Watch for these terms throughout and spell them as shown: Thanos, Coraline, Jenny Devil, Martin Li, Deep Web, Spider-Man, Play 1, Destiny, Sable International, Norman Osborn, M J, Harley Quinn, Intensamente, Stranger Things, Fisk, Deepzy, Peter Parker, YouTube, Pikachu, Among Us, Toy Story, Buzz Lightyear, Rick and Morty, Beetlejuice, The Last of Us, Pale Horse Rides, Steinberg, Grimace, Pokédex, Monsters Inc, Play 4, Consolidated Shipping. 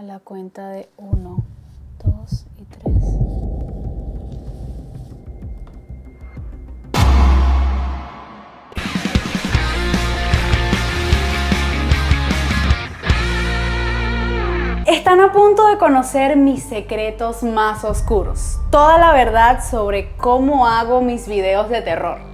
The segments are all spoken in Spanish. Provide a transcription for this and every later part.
a la cuenta de 1, 2 y 3. Están a punto de conocer mis secretos más oscuros. Toda la verdad sobre cómo hago mis videos de terror.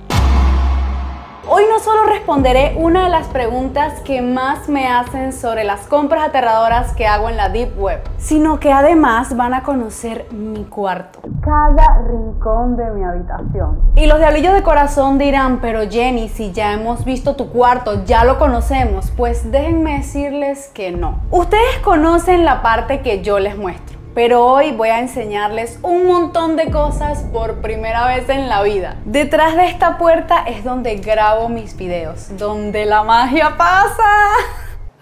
Hoy no solo responderé una de las preguntas que más me hacen sobre las compras aterradoras que hago en la Deep Web, sino que además van a conocer mi cuarto. Cada rincón de mi habitación. Y los diablillos de corazón dirán, pero Jenny, si ya hemos visto tu cuarto, ya lo conocemos. Pues déjenme decirles que no. Ustedes conocen la parte que yo les muestro, pero hoy voy a enseñarles un montón de cosas por primera vez en la vida. Detrás de esta puerta es donde grabo mis videos, donde la magia pasa.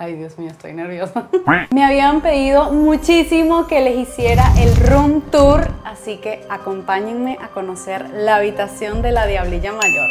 Ay, Dios mío, estoy nerviosa. Me habían pedido muchísimo que les hiciera el room tour, así que acompáñenme a conocer la habitación de la Diablilla Mayor.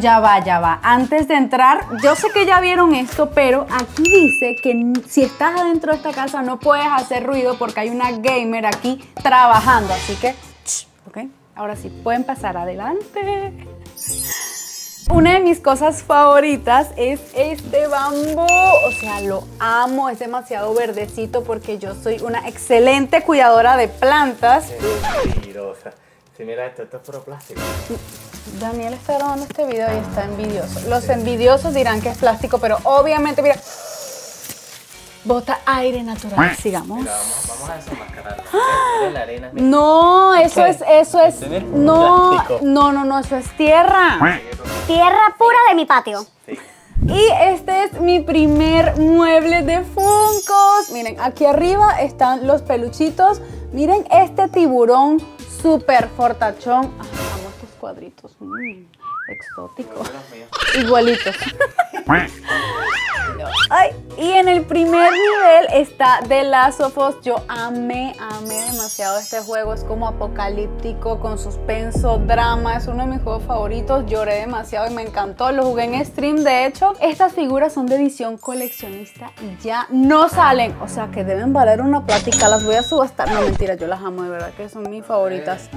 Ya va, ya va. Antes de entrar, yo sé que ya vieron esto, pero aquí dice que si estás adentro de esta casa no puedes hacer ruido porque hay una gamer aquí trabajando. Así que, ok, ahora sí, pueden pasar adelante. Una de mis cosas favoritas es este bambú. O sea, lo amo, es demasiado verdecito porque yo soy una excelente cuidadora de plantas. Es mentirosa. Sí, mira, esto es puro plástico. Daniel está grabando este video y está envidioso. Los envidiosos dirán que es plástico, pero obviamente, mira, bota aire natural. Sigamos. Mira, vamos a desenmascararlo. ¡Ah! La arena. No, eso es no, eso es tierra. Tierra pura de mi patio. Sí. Y este es mi primer mueble de Funkos. Miren, aquí arriba están los peluchitos. Miren este tiburón súper fortachón. Cuadritos, exótico, igualitos. Ay, y en el primer nivel está The Last of Us. Yo amé demasiado este juego. Es como apocalíptico, con suspenso, drama. Es uno de mis juegos favoritos. Lloré demasiado y me encantó. Lo jugué en stream, de hecho. Estas figuras son de edición coleccionista y ya no salen. O sea que deben valer una plática. Las voy a subastar. No, mentira, yo las amo, de verdad que son mis favoritas.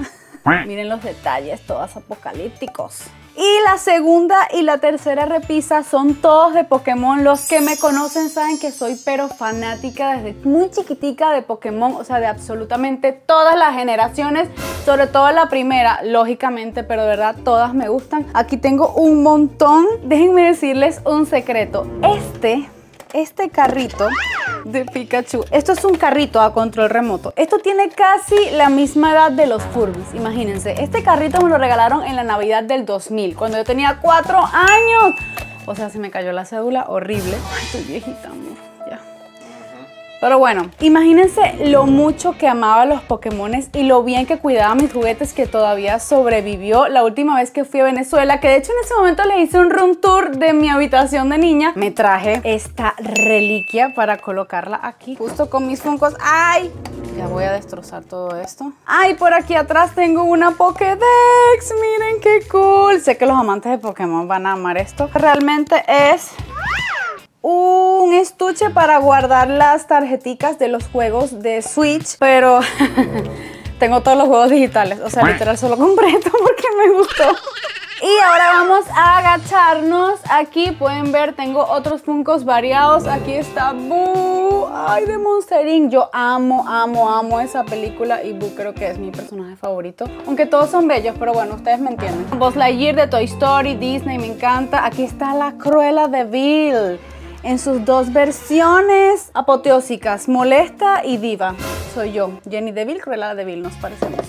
Miren los detalles, todos apocalípticos. Y la segunda y la tercera repisa son todos de Pokémon. Los que me conocen saben que soy pero fanática desde muy chiquitica de Pokémon. O sea, de absolutamente todas las generaciones. Sobre todo la primera, lógicamente, pero de verdad todas me gustan. Aquí tengo un montón. Déjenme decirles un secreto. Este carrito de Pikachu. Esto es un carrito a control remoto. Esto tiene casi la misma edad de los Furbies. Imagínense, este carrito me lo regalaron en la Navidad del 2000, cuando yo tenía 4 años. O sea, se me cayó la cédula, horrible. Ay, estoy viejita, mía. Pero bueno, imagínense lo mucho que amaba los Pokémones y lo bien que cuidaba mis juguetes, que todavía sobrevivió la última vez que fui a Venezuela, que de hecho en ese momento le hice un room tour de mi habitación de niña. Me traje esta reliquia para colocarla aquí, justo con mis Funkos. ¡Ay! Ya voy a destrozar todo esto. ¡Ay! Por aquí atrás tengo una Pokédex. ¡Miren qué cool! Sé que los amantes de Pokémon van a amar esto. Realmente es un estuche para guardar las tarjeticas de los juegos de Switch, pero tengo todos los juegos digitales, o sea, literal solo compré esto porque me gustó. Y ahora vamos a agacharnos. Aquí pueden ver, tengo otros Funkos variados. Aquí está Boo, ay, de Monsters Inc. Yo amo esa película y Boo creo que es mi personaje favorito. Aunque todos son bellos, pero bueno, ustedes me entienden. Buzz Lightyear de Toy Story, Disney, me encanta. Aquí está la Cruella de Vil. en sus dos versiones apoteósicas, molesta y diva. Soy yo, Jenny Devil, Cruella Devil, nos parecemos.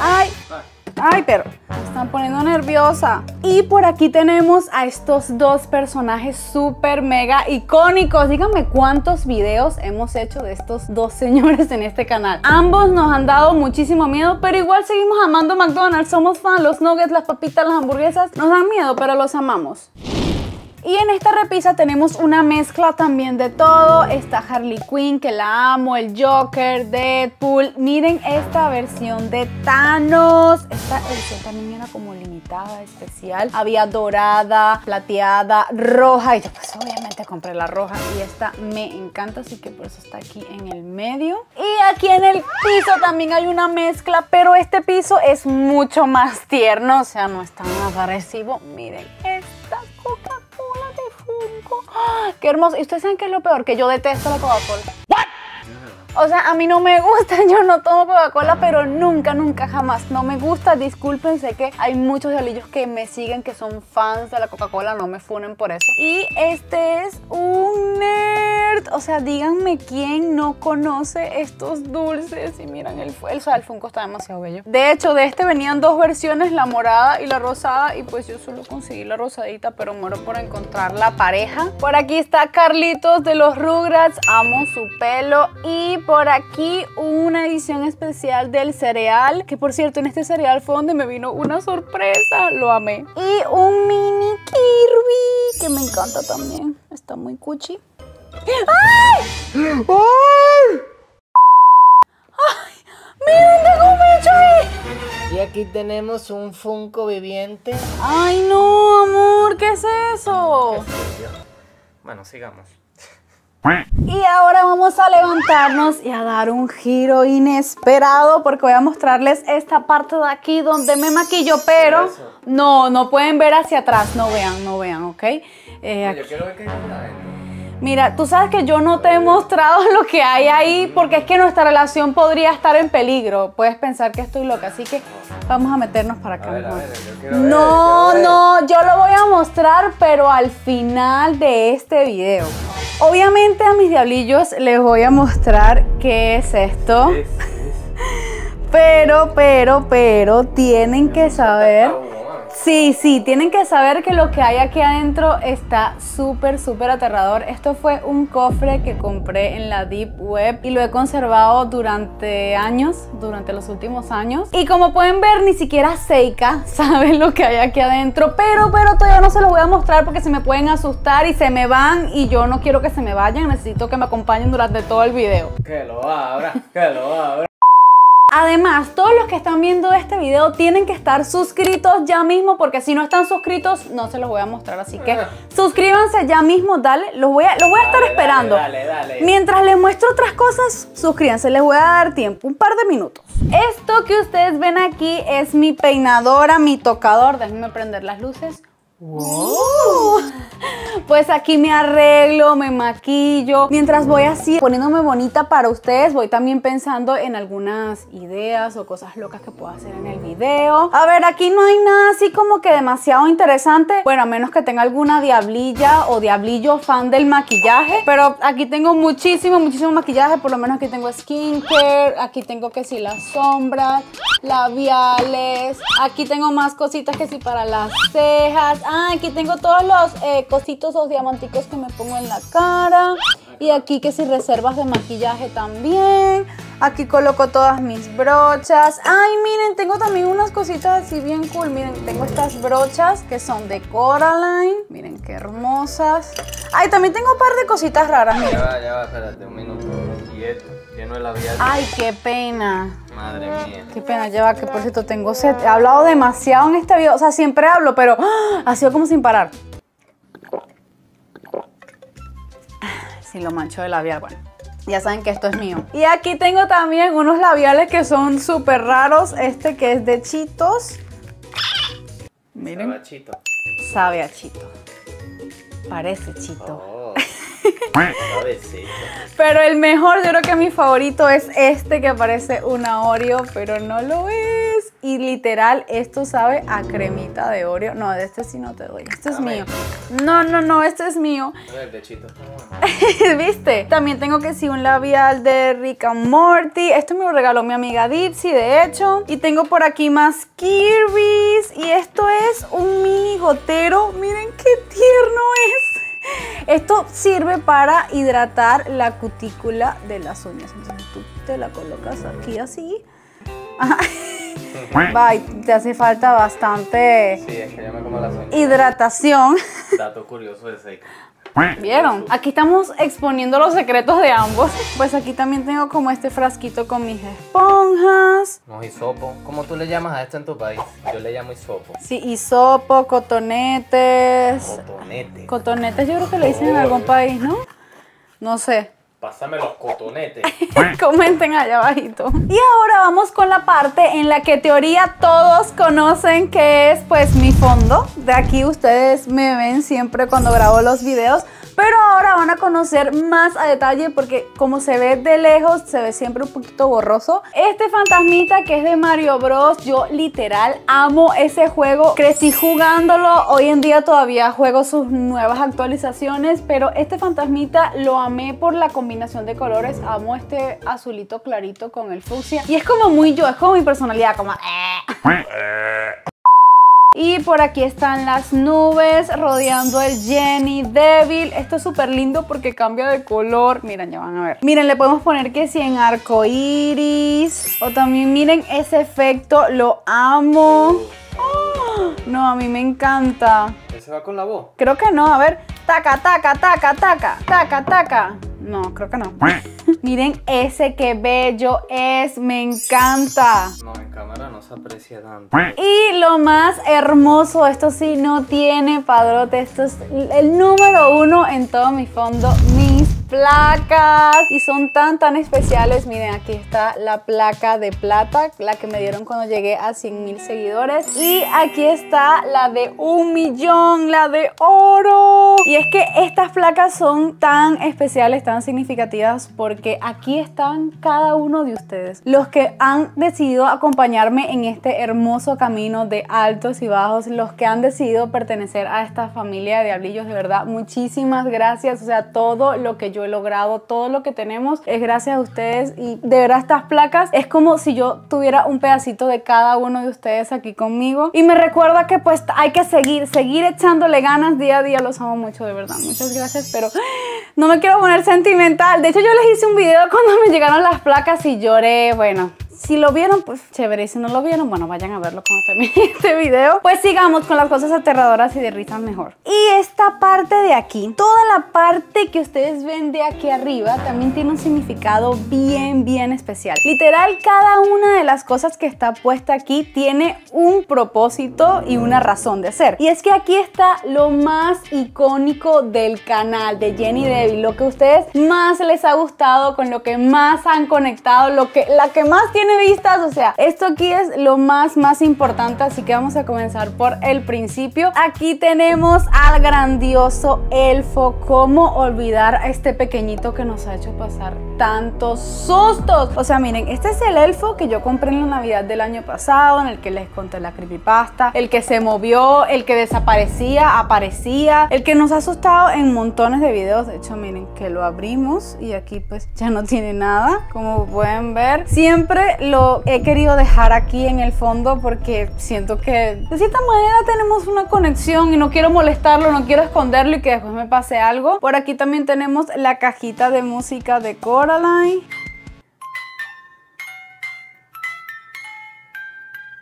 ¡Ay! ¡Ay, pero! Me están poniendo nerviosa. Y por aquí tenemos a estos dos personajes súper mega icónicos. Díganme cuántos videos hemos hecho de estos dos señores en este canal. Ambos nos han dado muchísimo miedo, pero igual seguimos amando McDonald's. Somos fan, los nuggets, las papitas, las hamburguesas nos dan miedo, pero los amamos. Y en esta repisa tenemos una mezcla también de todo. Está Harley Quinn, que la amo, el Joker, Deadpool. Miren esta versión de Thanos. Esta edición también era como limitada, especial. Había dorada, plateada, roja. Y yo pues obviamente compré la roja. Y esta me encanta, así que por eso está aquí en el medio. Y aquí en el piso también hay una mezcla, pero este piso es mucho más tierno. O sea, no es tan agresivo. Miren esta Coca-Cola. ¡Oh, qué hermoso! ¿Y ustedes saben qué es lo peor? Que yo detesto la Coca-Cola. O sea, a mí no me gusta, yo no tomo Coca-Cola, pero nunca, nunca, jamás no me gusta. Disculpen, sé que hay muchos diablillos que me siguen, que son fans de la Coca-Cola, no me funen por eso. Y este es un nerd. O sea, díganme quién no conoce estos dulces. Y miren, el Funko está demasiado bello. De hecho, de este venían dos versiones, la morada y la rosada. Y pues yo solo conseguí la rosadita, pero muero por encontrar la pareja. Por aquí está Carlitos de los Rugrats, amo su pelo. Y por aquí una edición especial del cereal, que por cierto en este cereal fue donde me vino una sorpresa, lo amé. Y un mini Kirby que me encanta también, está muy cuchi. ¡Ay! ¡Ay! ¡Ay! ¡Miren, tengo un bicho ahí! Y aquí tenemos un Funko viviente. ¡Ay no, amor! ¿Qué es eso? ¿Qué es eso? Bueno, sigamos. Y ahora vamos a levantarnos y a dar un giro inesperado, porque voy a mostrarles esta parte de aquí donde me maquillo, pero no pueden ver hacia atrás, no vean, ¿ok? Yo quiero ver qué hay adentro. Mira, tú sabes que yo no te he mostrado lo que hay ahí porque es que nuestra relación podría estar en peligro. Puedes pensar que estoy loca, así que vamos a meternos para acá. No, yo lo voy a mostrar, pero al final de este video. Obviamente a mis diablillos les voy a mostrar qué es esto. Sí. Pero tienen que saber... Sí, tienen que saber que lo que hay aquí adentro está súper aterrador. Esto fue un cofre que compré en la Deep Web y lo he conservado durante años, durante los últimos años. Y como pueden ver, ni siquiera Seika sabe lo que hay aquí adentro, pero todavía no se los voy a mostrar porque se me pueden asustar y se me van, y yo no quiero que se me vayan, necesito que me acompañen durante todo el video. Que lo abra, que lo abra. Además, todos los que están viendo este video tienen que estar suscritos ya mismo, porque si no están suscritos, no se los voy a mostrar. Así que suscríbanse ya mismo, dale, los voy a estar esperando. Dale. Mientras les muestro otras cosas, suscríbanse, les voy a dar tiempo, un par de minutos. Esto que ustedes ven aquí es mi peinadora, mi tocador. Déjenme prender las luces. Wow. Pues aquí me arreglo, me maquillo. Mientras voy así poniéndome bonita para ustedes, voy también pensando en algunas ideas o cosas locas que puedo hacer en el video. A ver, aquí no hay nada así como que demasiado interesante. Bueno, a menos que tenga alguna diablilla o diablillo fan del maquillaje. Pero aquí tengo muchísimo maquillaje. Por lo menos aquí tengo skincare. Aquí tengo que sí las sombras, labiales. Aquí tengo más cositas que sí para las cejas. Ah, aquí tengo todos los cositos o diamanticos que me pongo en la cara. Y aquí que si reservas de maquillaje también. Aquí coloco todas mis brochas. Ay, miren, tengo también unas cositas así bien cool. Miren, tengo estas brochas que son de Coraline. Miren qué hermosas. Ay, también tengo un par de cositas raras. Miren. Ya va, espérate un minuto. Y esto, lleno de labial. Ay, qué pena. Madre mía. Qué pena, lleva, que por cierto tengo sed. He hablado demasiado en este video. O sea, siempre hablo, pero ha sido como sin parar. Sí, lo mancho de labial, bueno. Ya saben que esto es mío. Y aquí tengo también unos labiales que son súper raros. Este que es de Chitos. Miren. Sabe a Chito. Sabe a Chito. Parece Chito. Oh. Pero el mejor, yo creo que mi favorito es este que parece una Oreo, pero no lo es. Y literal, esto sabe a cremita de Oreo. No, de este sí no te doy. Este es mío. No, no, no, este es mío. El de Chitos. ¿Viste? También tengo que sí un labial de Rick and Morty. Esto me lo regaló mi amiga Deepzy, de hecho. Y tengo por aquí más Kirby's. Y esto es un mini gotero. Miren qué tierno es. Esto sirve para hidratar la cutícula de las uñas. Entonces tú te la colocas aquí así. Ajá. Bye, te hace falta bastante. Sí, es que yo me como las uñas. Hidratación. Dato curioso de Seika. ¿Vieron? Aquí estamos exponiendo los secretos de ambos. Pues aquí también tengo como este frasquito con mis esponjas. No, hisopo. ¿Cómo tú le llamas a esto en tu país? Yo le llamo hisopo. Sí, hisopo, cotonetes. Cotonetes. Cotonetes yo creo que le dicen en algún país, ¿no? No sé. Pásame los cotonetes. Comenten allá abajito. Y ahora vamos con la parte en la que teoría todos conocen, que es pues mi fondo. De aquí ustedes me ven siempre cuando grabo los videos, pero ahora van a conocer más a detalle porque como se ve de lejos, se ve siempre un poquito borroso. Este fantasmita que es de Mario Bros, yo literal amo ese juego. Crecí jugándolo, hoy en día todavía juego sus nuevas actualizaciones, pero este fantasmita lo amé por la comunidad. Combinación de colores, amo este azulito clarito con el fucsia y es como muy yo, es como mi personalidad, como Y por aquí están las nubes rodeando el Jenny Devil. Esto es súper lindo porque cambia de color. Miren, ya van a ver. Miren, le podemos poner que si en arco iris o también miren ese efecto, lo amo. Oh, no, a mí me encanta. ¿Se va con la voz? Creo que no, a ver. Taca, taca, taca, taca, taca, taca. No, creo que no. Miren ese, qué bello es, me encanta. No, en cámara no se aprecia tanto. Y lo más hermoso, esto sí no tiene padrote, esto es el número 1 en todo mi fondo, mis placas. Y son tan especiales, miren, aquí está la placa de plata, la que me dieron cuando llegué a 100.000 seguidores. Y aquí está la de 1.000.000, la de oro. Y es que estas placas son tan especiales, tan significativas, porque aquí están cada uno de ustedes, los que han decidido acompañarme en este hermoso camino de altos y bajos, los que han decidido pertenecer a esta familia de diablillos. De verdad, muchísimas gracias. O sea, todo lo que yo he logrado, todo lo que tenemos es gracias a ustedes. Y de verdad estas placas es como si yo tuviera un pedacito de cada uno de ustedes aquí conmigo y me recuerda que pues hay que seguir echándole ganas día a día. Los amo mucho, de verdad, muchas gracias. Pero no me quiero poner sentimental. De hecho, yo les hice un video cuando me llegaron las placas y lloré. Bueno, si lo vieron, pues chévere. Y si no lo vieron, bueno, vayan a verlo cuando termine este video. Pues sigamos con las cosas aterradoras y de risa mejor. Y esta parte de aquí, toda la parte que ustedes ven de aquí arriba, también tiene un significado bien especial. Literal, cada una de las cosas que está puesta aquí tiene un propósito y una razón de ser. Y es que aquí está lo más icónico del canal de Jenny Devil, lo que a ustedes más les ha gustado, con lo que más han conectado, la que más tiene vistas. O sea, esto aquí es lo más importante, así que vamos a comenzar por el principio. Aquí tenemos al grandioso elfo. ¿Cómo olvidar a este pequeñito que nos ha hecho pasar tantos sustos? O sea, miren, este es el elfo que yo compré en la Navidad del año pasado, en el que les conté la creepypasta, el que se movió, el que desaparecía, aparecía, el que nos ha asustado en montones de videos. De hecho, miren que lo abrimos y aquí pues ya no tiene nada, como pueden ver. Siempre lo he querido dejar aquí en el fondo porque siento que de cierta manera tenemos una conexión y no quiero molestarlo, no quiero esconderlo y que después me pase algo. Por aquí también tenemos la cajita de música de Coraline.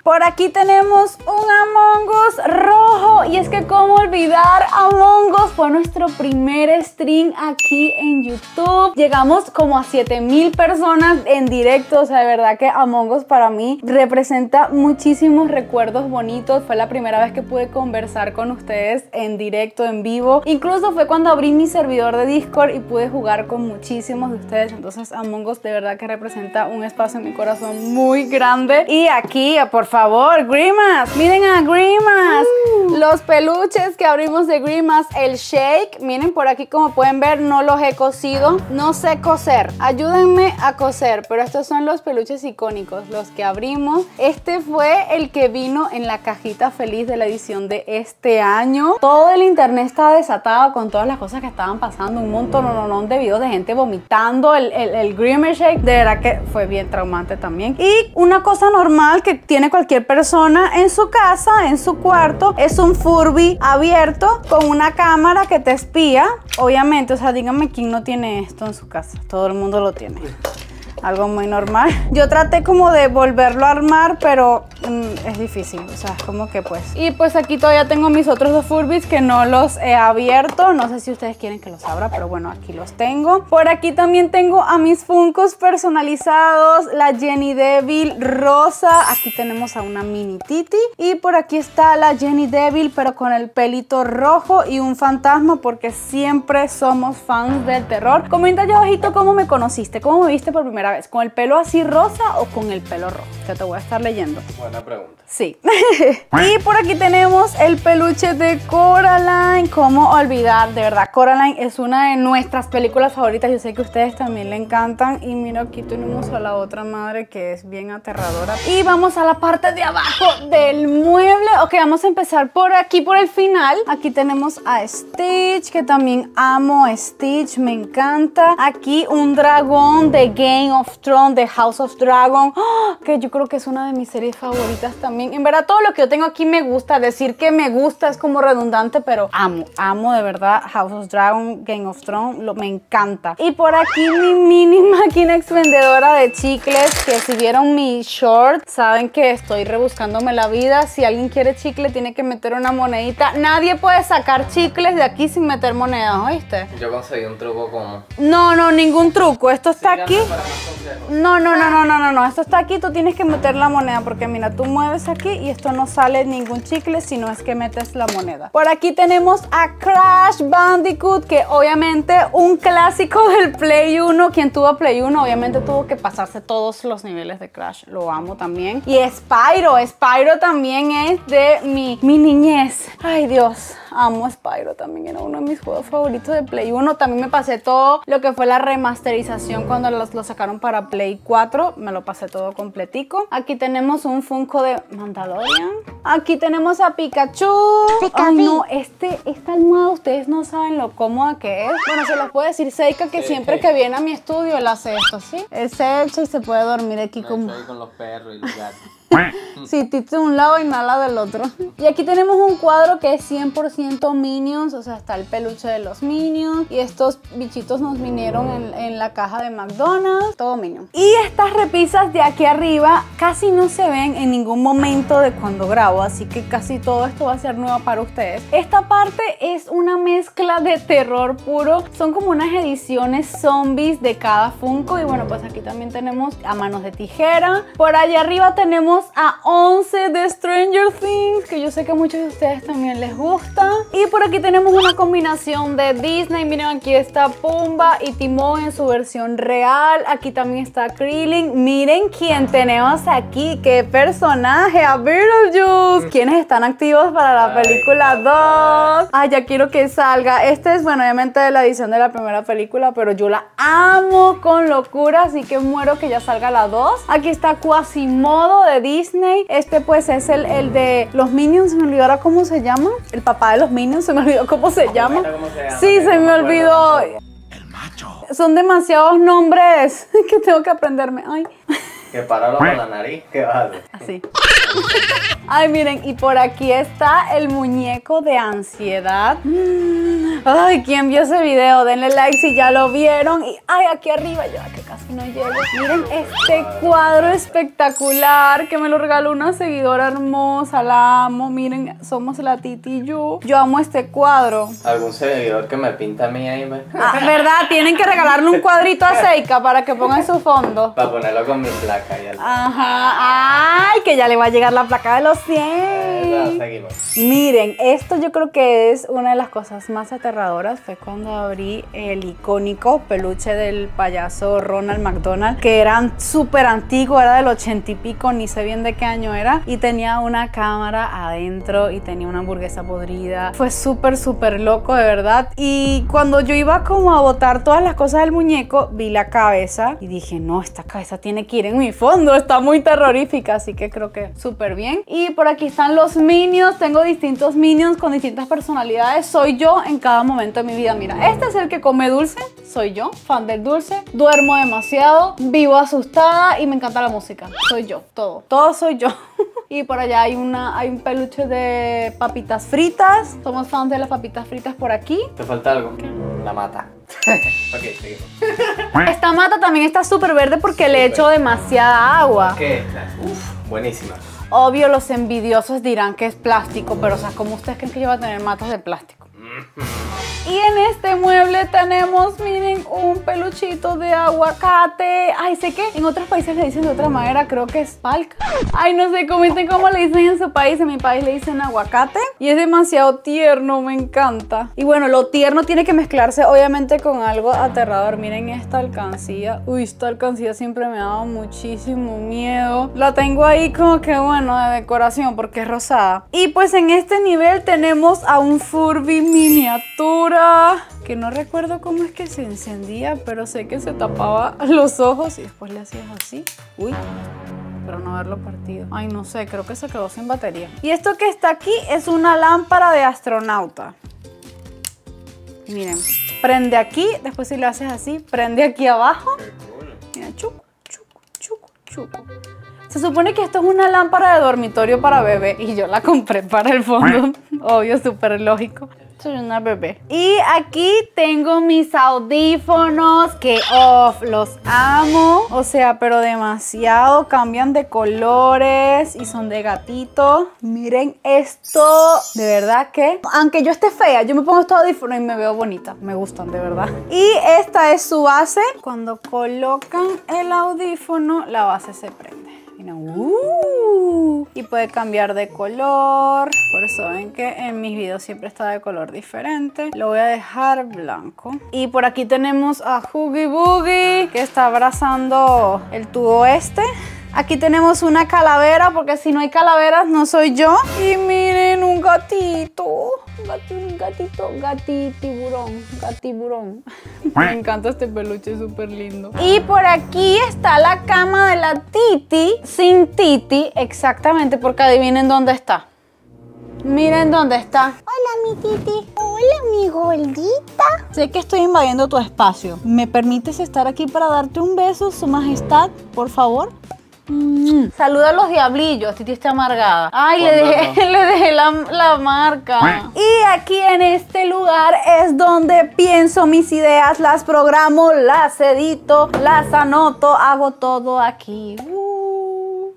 Por aquí tenemos un Among Us rojo. Y es que cómo olvidar Among Us. Fue nuestro primer stream aquí en YouTube. Llegamos como a 7.000 personas en directo. O sea, de verdad que Among Us para mí representa muchísimos recuerdos bonitos. Fue la primera vez que pude conversar con ustedes en directo, en vivo. Incluso fue cuando abrí mi servidor de Discord y pude jugar con muchísimos de ustedes. Entonces Among Us de verdad que representa un espacio en mi corazón muy grande. Y aquí, por favor, Grimace, miren a Grimace, Los peluches que abrimos de Grimace, el shake, miren por aquí como pueden ver, no los he cosido, no sé coser, ayúdenme a coser, pero estos son los peluches icónicos, los que abrimos. Este fue el que vino en la cajita feliz de la edición de este año. Todo el internet está desatado con todas las cosas que estaban pasando, un montón de videos de gente vomitando el Grimace shake, de verdad que fue bien traumante también. Y una cosa normal que tiene cualquier persona en su casa, en su cuarto, es un Furby abierto con una cámara que te espía, obviamente, o sea, díganme quién no tiene esto en su casa, todo el mundo lo tiene. Algo muy normal. Yo traté como de volverlo a armar, pero es difícil, o sea, es como que pues. Y pues aquí todavía tengo mis otros dos Furbies que no los he abierto. No sé si ustedes quieren que los abra, pero bueno, aquí los tengo. Por aquí también tengo a mis Funkos personalizados, la Jenny Devil rosa. Aquí tenemos a una mini Titi. Y por aquí está la Jenny Devil, pero con el pelito rojo y un fantasma, porque siempre somos fans del terror. Comenta ya abajito cómo me conociste, cómo me viste por primera vez, ¿con el pelo así rosa o con el pelo rojo? Que te voy a estar leyendo. Buena pregunta. Sí. Y por aquí tenemos el peluche de Coraline. ¿Cómo olvidar? De verdad, Coraline es una de nuestras películas favoritas. Yo sé que a ustedes también le encantan. Y mira, aquí tenemos a la otra madre que es bien aterradora. Y vamos a la parte de abajo del mueble. Ok, vamos a empezar por aquí, por el final. Aquí tenemos a Stitch, que también amo Stitch, me encanta. Aquí un dragón de Game of Thrones, de House of Dragon, que yo creo que es una de mis series favoritas también. En verdad, todo lo que yo tengo aquí me gusta. Decir que me gusta es como redundante, pero amo de verdad House of Dragon, Game of Thrones, me encanta. Y por aquí mi mini máquina expendedora de chicles, que si vieron mi short saben que estoy rebuscándome la vida. Si alguien quiere chicle tiene que meter una monedita. Nadie puede sacar chicles de aquí sin meter monedas, ¿oíste? Yo conseguí un truco como... No, ningún truco. Esto está aquí. No, esto está aquí, tú tienes que meter la moneda, porque mira, tú mueves aquí y esto no sale ningún chicle si no es que metes la moneda. Por aquí tenemos a Crash Bandicoot, que obviamente un clásico del Play 1, quien tuvo Play 1 obviamente tuvo que pasarse todos los niveles de Crash, lo amo también. Y Spyro también es de mi niñez, ay Dios, amo Spyro también, era uno de mis juegos favoritos de Play 1, también me pasé todo lo que fue la remasterización cuando lo sacaron para Play 4, me lo pasé todo completico. Aquí tenemos un Funko de Mandalorian. Aquí tenemos a Pikachu. Ay no, esta almohada ustedes no saben lo cómoda que es. Bueno, se los puedo decir Seika, que siempre que viene a mi estudio él hace esto, ¿sí? Él se echa y se puede dormir aquí como... con los perros y los gatos. Sí, Tito de un lado y Nala del otro. Y aquí tenemos un cuadro que es 100% Minions, o sea, está el peluche de los Minions. Y estos bichitos nos vinieron en la caja de McDonald's, todo Minion. Y estas repisas de aquí arriba casi no se ven en ningún momento de cuando grabo, así que casi todo esto va a ser nuevo para ustedes. Esta parte es una mezcla de terror puro, son como unas ediciones zombies de cada Funko. Y bueno, pues aquí también tenemos a Manos de Tijera. Por allá arriba tenemos a 11 de Stranger Things, que yo sé que a muchos de ustedes también les gusta. Y por aquí tenemos una combinación de Disney. Miren, aquí está Pumba y Timón en su versión real. Aquí también está Krillin. Miren quién tenemos aquí, qué personaje, a Beetlejuice. ¿Quiénes están activos para la película 2? Ay, ya quiero que salga. Este es, bueno, obviamente de la edición de la primera película, pero yo la amo con locura, así que muero que ya salga la 2. Aquí está Quasimodo de Disney. Este pues es el de los Minions, se me olvidó ahora cómo se llama. El papá de los Minions, se me olvidó cómo se llama. Sí, se me olvidó. El macho. Son demasiados nombres que tengo que aprenderme. Ay. Que paralo con la nariz, ¿qué vas a hacer? Así. Ay, miren, y por aquí está el muñeco de ansiedad. Ay, ¿quién vio ese video? Denle like si ya lo vieron. Y ay, aquí arriba, yo que casi no llego. Miren este cuadro espectacular que me lo regaló una seguidora hermosa, la amo. Miren, somos la Titi y yo. Yo amo este cuadro. Algún seguidor que me pinta a mí ahí, me... Ah, ¿verdad? Tienen que regalarle un cuadrito a Seika para que ponga en su fondo. Para ponerlo con mi placa. Ajá, ay, que ya le va a llegar la placa de los 100. Nada, seguimos. Miren, esto yo creo que es una de las cosas más aterradoras. Fue cuando abrí el icónico peluche del payaso Ronald McDonald, que era súper antiguo, era del 80 y pico, ni sé bien de qué año era, y tenía una cámara adentro y tenía una hamburguesa podrida. Fue súper, súper loco, de verdad. Y cuando yo iba como a botar todas las cosas del muñeco, vi la cabeza y dije, no, esta cabeza tiene que ir en mi fondo, está muy terrorífica, así que creo que súper bien. Y por aquí están los minions, tengo distintos minions con distintas personalidades, soy yo en cada momento de mi vida. Mira, este es el que come dulce, soy yo, fan del dulce, duermo demasiado, vivo asustada y me encanta la música, soy yo, todo soy yo. Y por allá hay un peluche de papitas fritas, somos fans de las papitas fritas por aquí. Te falta algo, ¿qué? La mata. Ok, seguimos. Esta mata también está súper verde porque super. Le echo demasiada agua. ¿Qué? Uf, buenísima. Obvio, los envidiosos dirán que es plástico, pero o sea, ¿cómo ustedes creen que yo voy a tener matas de plástico? Y en este mueble tenemos, miren, un peluchito de aguacate. Ay, sé que en otros países le dicen de otra manera, creo que es palca. Ay, no sé, comenten cómo le dicen en su país. En mi país le dicen aguacate. Y es demasiado tierno, me encanta. Y bueno, lo tierno tiene que mezclarse obviamente con algo aterrador. Miren esta alcancía. Uy, esta alcancía siempre me ha dado muchísimo miedo. La tengo ahí como que, bueno, de decoración porque es rosada. Y pues en este nivel tenemos a un Furby miniatura, que no recuerdo cómo es que se encendía, pero sé que se tapaba los ojos y después le hacías así. Uy, pero no haberlo partido. Ay, no sé, creo que se quedó sin batería. Y esto que está aquí es una lámpara de astronauta. Miren, prende aquí, después si le haces así, prende aquí abajo. Mira, chucu, chucu, chucu, chucu. Se supone que esto es una lámpara de dormitorio para bebé y yo la compré para el fondo. Obvio, súper lógico. Soy una bebé. Y aquí tengo mis audífonos que off, los amo. O sea, pero demasiado. Cambian de colores y son de gatito. Miren esto. De verdad que, aunque yo esté fea, yo me pongo estos audífonos y me veo bonita. Me gustan, de verdad. Y esta es su base. Cuando colocan el audífono, la base se prende. Y puede cambiar de color. Por eso ven que en mis videos siempre está de color diferente. Lo voy a dejar blanco. Y por aquí tenemos a Huggy Boogie, que está abrazando el tubo este. Aquí tenemos una calavera, porque si no hay calaveras no soy yo. Y miren, un gatito. Gatiburón. Me encanta este peluche, es súper lindo. Y por aquí está la cama de la Titi, sin Titi, exactamente, porque adivinen dónde está. Miren dónde está. Hola, mi Titi. Hola, mi gordita. Sé que estoy invadiendo tu espacio. ¿Me permites estar aquí para darte un beso, Su Majestad, por favor? Saluda a los diablillos, Titi está amargada. Ay, le dejé la marca. Y aquí en este lugar es donde pienso mis ideas, las programo, las edito, las anoto, hago todo aquí.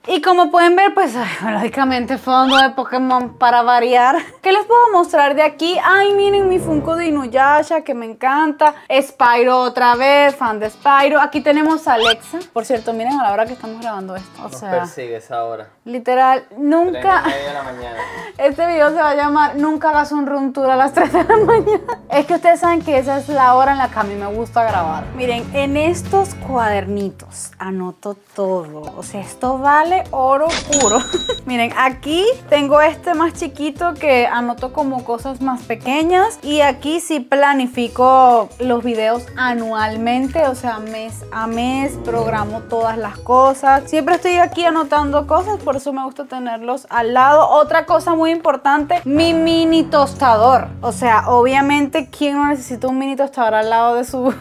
Y como pueden ver, pues lógicamente fondo de Pokémon para variar. ¿Qué les puedo mostrar de aquí? Ay, miren mi Funko de Inuyasha, que me encanta. Spyro otra vez, fan de Spyro. Aquí tenemos a Alexa. Por cierto, miren a la hora que estamos grabando esto. Nos persigue esa hora. Literal, nunca... 3 de la mañana. Este video se va a llamar Nunca hagas un room tour a las 3 de la mañana. Es que ustedes saben que esa es la hora en la que a mí me gusta grabar. Miren, en estos cuadernitos anoto todo. O sea, esto vale oro puro. Miren, aquí tengo este más chiquito que anoto como cosas más pequeñas, y aquí sí planifico los videos anualmente, o sea, mes a mes programo todas las cosas. Siempre estoy aquí anotando cosas, por eso me gusta tenerlos al lado. Otra cosa muy importante, mi mini tostador. O sea, obviamente, ¿quién no necesita un mini tostador al lado de su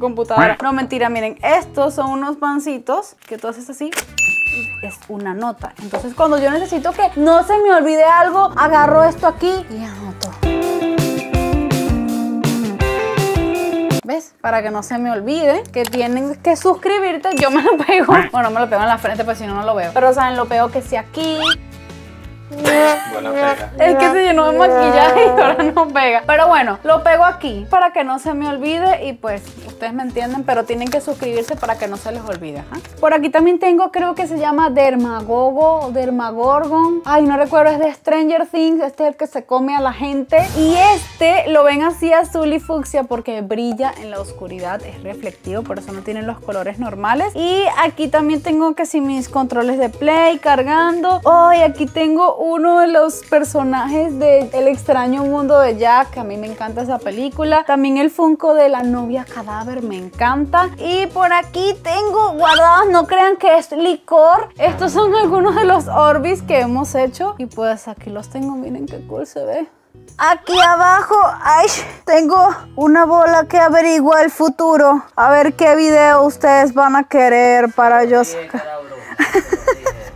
computadora? No, mentira, miren, estos son unos pancitos que todo es así. Es una nota. Entonces, cuando yo necesito que no se me olvide algo, agarro esto aquí y anoto. ¿Ves? Para que no se me olvide que tienen que suscribirte. Yo me lo pego. Bueno, me lo pego en la frente, pues si no, no lo veo. Pero, ¿saben? Lo pego que sí aquí. Bueno, pega. Es que se llenó de maquillaje y ahora no pega. Pero bueno, lo pego aquí para que no se me olvide. Y pues, ustedes me entienden, pero tienen que suscribirse para que no se les olvide. ¿Eh? Por aquí también tengo, creo que se llama Dermagogo, Dermagorgon. Ay, no recuerdo, es de Stranger Things. Este es el que se come a la gente. Y este lo ven así azul y fucsia porque brilla en la oscuridad. Es reflectivo, por eso no tienen los colores normales. Y aquí también tengo que si mis controles de Play cargando. Oh, y aquí tengo uno de los personajes de El extraño mundo de Jack, que a mí me encanta esa película. También el Funko de La novia cadáver, me encanta. Y por aquí tengo guardados, no crean que es licor. Estos son algunos de los Orbis que hemos hecho. Y pues aquí los tengo, miren qué cool se ve. Aquí abajo, ay, tengo una bola que averigua el futuro. A ver qué video ustedes van a querer para yo sacar.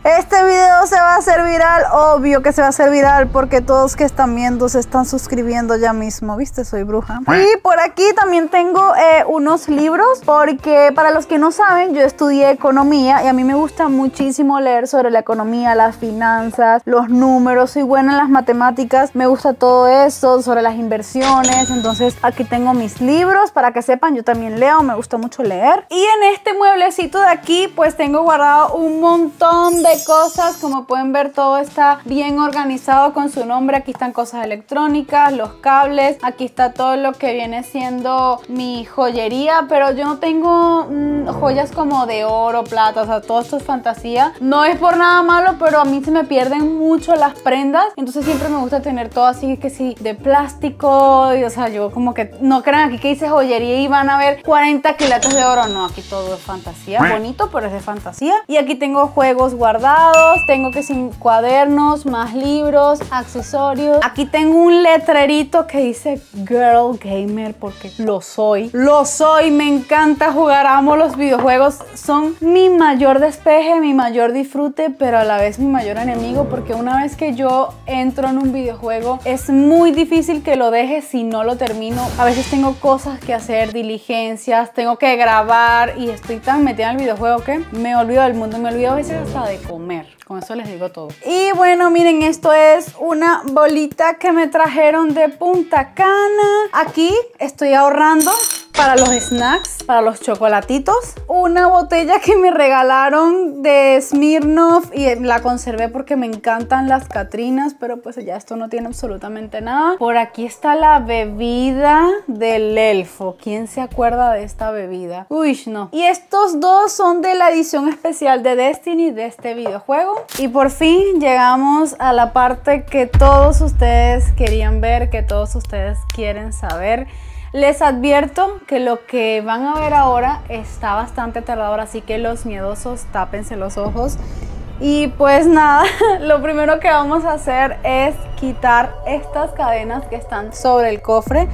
Este video se va a hacer viral, obvio que se va a hacer viral porque todos que están viendo se están suscribiendo ya mismo, viste, soy bruja. Y por aquí también tengo unos libros porque para los que no saben yo estudié economía y a mí me gusta muchísimo leer sobre la economía, las finanzas, los números, soy buena en las matemáticas, me gusta todo eso, sobre las inversiones. Entonces aquí tengo mis libros para que sepan, yo también leo, me gusta mucho leer. Y en este mueblecito de aquí pues tengo guardado un montón de cosas, como pueden ver todo está bien organizado con su nombre. Aquí están cosas electrónicas, los cables, aquí está todo lo que viene siendo mi joyería, pero yo no tengo joyas como de oro, plata, o sea, todo esto es fantasía, no es por nada malo, pero a mí se me pierden mucho las prendas, entonces siempre me gusta tener todo así que sí, de plástico y, o sea, yo como que no crean aquí que hice joyería y van a ver 40 quilates de oro, no, aquí todo es fantasía, bonito, pero es de fantasía. Y aquí tengo juegos guardados, tengo que sin cuadernos, más libros, accesorios. Aquí tengo un letrerito que dice Girl Gamer porque lo soy, me encanta jugar, amo los videojuegos, son mi mayor despeje, mi mayor disfrute, pero a la vez mi mayor enemigo porque una vez que yo entro en un videojuego es muy difícil que lo deje si no lo termino. A veces tengo cosas que hacer, diligencias, tengo que grabar y estoy tan metida en el videojuego que me olvido del mundo, me olvido a veces hasta de comer. Con eso les digo todo. Y bueno, miren, esto es una bolita que me trajeron de Punta Cana. Aquí estoy ahorrando para los snacks, para los chocolatitos. Una botella que me regalaron de Smirnoff y la conservé porque me encantan las Catrinas, pero pues ya esto no tiene absolutamente nada. Por aquí está la bebida del elfo. ¿Quién se acuerda de esta bebida? Uy, no. Y estos dos son de la edición especial de Destiny de este videojuego. Y por fin llegamos a la parte que todos ustedes querían ver, que todos ustedes quieren saber. Les advierto que lo que van a ver ahora está bastante tardador, así que los miedosos tápense los ojos. Y pues nada, lo primero que vamos a hacer es quitar estas cadenas que están sobre el cofre.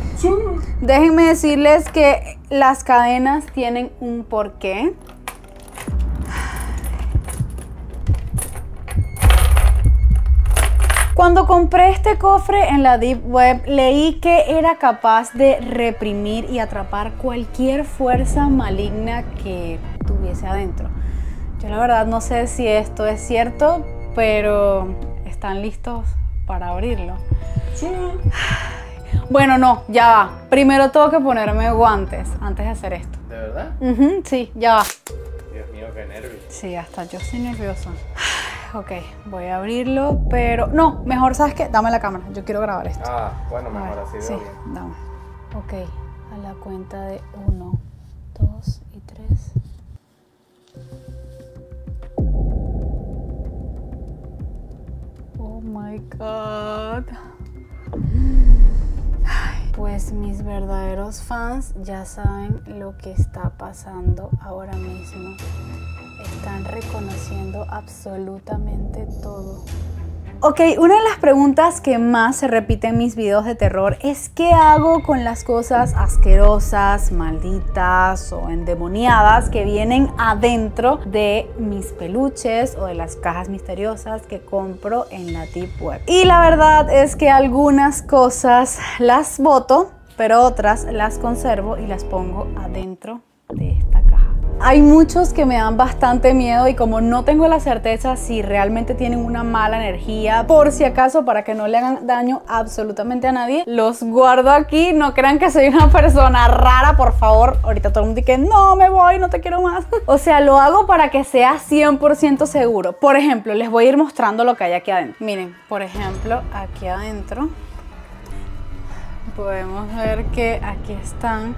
Déjenme decirles que las cadenas tienen un porqué. Cuando compré este cofre en la Deep Web, leí que era capaz de reprimir y atrapar cualquier fuerza maligna que tuviese adentro. Yo la verdad no sé si esto es cierto, pero ¿están listos para abrirlo? Sí. Bueno, no, ya va. Primero tengo que ponerme guantes antes de hacer esto. ¿De verdad? Sí, ya va. Dios mío, qué nervios. Sí, hasta yo estoy nerviosa. Ok, voy a abrirlo, pero... No, mejor, ¿sabes qué? Dame la cámara, yo quiero grabar esto. Ah, bueno, mejor así de sí, bien. Dame. Ok, a la cuenta de 1, 2 y 3. Oh my God. Pues mis verdaderos fans ya saben lo que está pasando ahora mismo. Están reconociendo absolutamente todo. Ok, una de las preguntas que más se repite en mis videos de terror es ¿qué hago con las cosas asquerosas, malditas o endemoniadas que vienen adentro de mis peluches o de las cajas misteriosas que compro en la Deep Web? Y la verdad es que algunas cosas las boto, pero otras las conservo y las pongo adentro de esta caja. Hay muchos que me dan bastante miedo y como no tengo la certeza si realmente tienen una mala energía, por si acaso, para que no le hagan daño absolutamente a nadie, los guardo aquí. No crean que soy una persona rara, por favor. Ahorita todo el mundo dice, no, me voy, no te quiero más. O sea, lo hago para que sea 100% seguro. Por ejemplo, les voy a ir mostrando lo que hay aquí adentro. Miren, por ejemplo, aquí adentro podemos ver que aquí están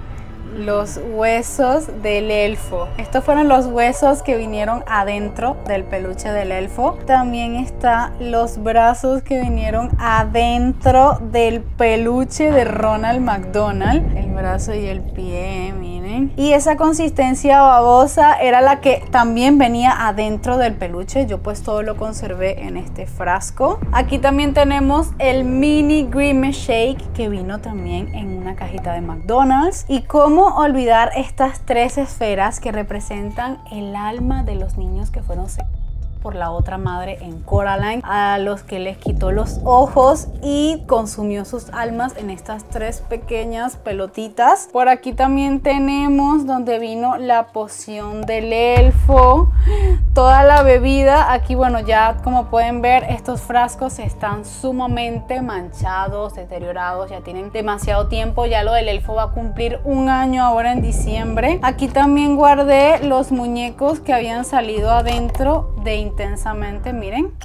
los huesos del elfo. Estos fueron los huesos que vinieron adentro del peluche del elfo. También están los brazos que vinieron adentro del peluche de Ronald McDonald. El brazo y el pie, miren. Y esa consistencia babosa era la que también venía adentro del peluche. Yo pues todo lo conservé en este frasco. Aquí también tenemos el mini Grimace Shake que vino también en una cajita de McDonald's. Y como olvidar estas tres esferas que representan el alma de los niños que fueron secuestrados por la otra madre en Coraline, a los que les quitó los ojos y consumió sus almas en estas tres pequeñas pelotitas. Por aquí también tenemos donde vino la poción del elfo, toda la bebida. Aquí, bueno, ya como pueden ver, estos frascos están sumamente manchados, deteriorados, ya tienen demasiado tiempo. Ya lo del elfo va a cumplir un año ahora en diciembre. Aquí también guardé los muñecos que habían salido adentro de Intensamente, miren.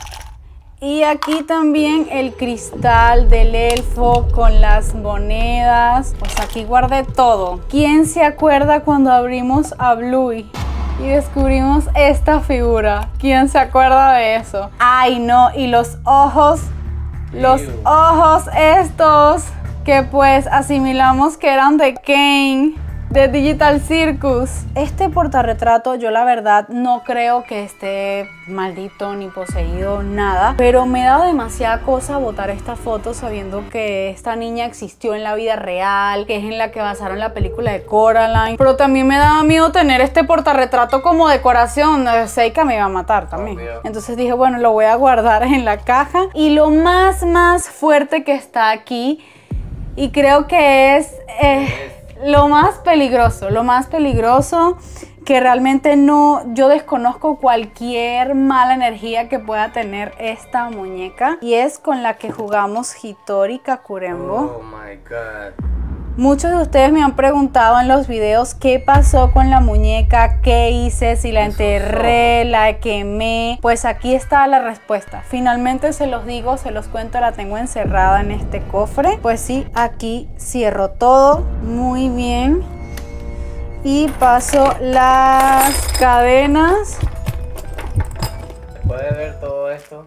Y aquí también el cristal del elfo con las monedas. Pues aquí guardé todo. ¿Quién se acuerda cuando abrimos a Bluey y descubrimos esta figura? ¿Quién se acuerda de eso? Ay, no. Y los ojos, los ojos estos que pues asimilamos que eran de Kane, de Digital Circus. Este portarretrato yo la verdad no creo que esté maldito ni poseído, nada, pero me da demasiada cosa botar esta foto sabiendo que esta niña existió en la vida real, que es en la que basaron la película de Coraline. Pero también me daba miedo tener este portarretrato como decoración. Seika me iba a matar también. Entonces dije, bueno, lo voy a guardar en la caja. Y lo más fuerte que está aquí, y creo que es lo más peligroso que realmente no, yo desconozco cualquier mala energía que pueda tener esta muñeca, y es con la que jugamos Hitori Kakurembo. Oh my God. Muchos de ustedes me han preguntado en los videos qué pasó con la muñeca, qué hice, si la enterré, la quemé. Pues aquí está la respuesta. Finalmente se los digo, se los cuento, la tengo encerrada en este cofre. Pues sí, aquí cierro todo muy bien y paso las cadenas. ¿Puedes ver todo esto?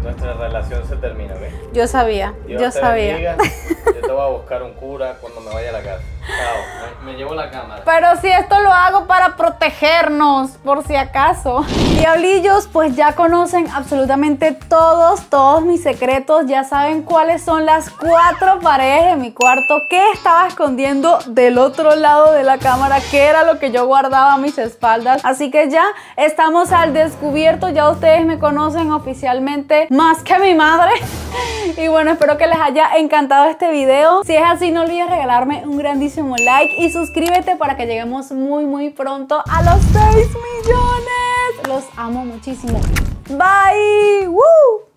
Nuestra relación se termina, ¿ves? Yo sabía, yo sabía. Yo te voy a buscar un cura cuando me vaya a la casa. Chao, me llevo la cámara. Pero si esto lo hago para protegernos, por si acaso. Diablillos, pues ya conocen absolutamente todos mis secretos. Ya saben cuáles son las cuatro paredes de mi cuarto, que estaba escondiendo del otro lado de la cámara, que era lo que yo guardaba a mis espaldas. Así que ya estamos al descubierto. Ya ustedes me conocen oficialmente más que mi madre. Y bueno, espero que les haya encantado este video. Si es así, no olvides regalarme un grandísimo like y suscríbete para que lleguemos muy pronto a los 6 millones. Los amo muchísimo. Bye. ¡Woo!